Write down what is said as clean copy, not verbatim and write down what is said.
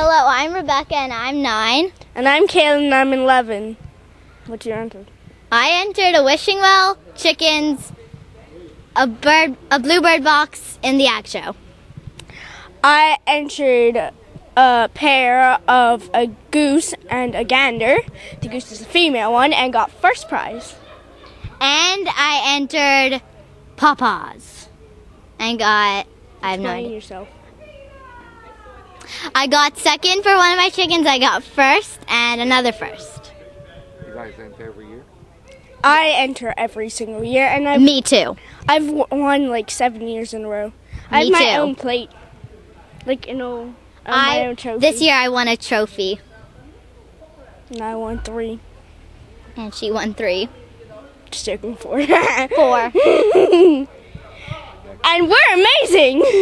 Hello, I'm Rebecca, and I'm 9. And I'm Kaelyn, and I'm 11. What you entered? I entered a wishing well, chickens, a bluebird box, and the Ag Show. I entered a pair of a goose and a gander. The goose is the female one, and got first prize. And I entered pawpaws, and got I have no idea. Yourself. I got second for one of my chickens, I got first, and another first. You guys enter every year? I enter every single year. And me too. I've won like 7 years in a row. I have my own plate. Like, you know, my own trophy. This year I won a trophy. And I won 3. And she won 3. Just joking, 4. 4. And we're amazing!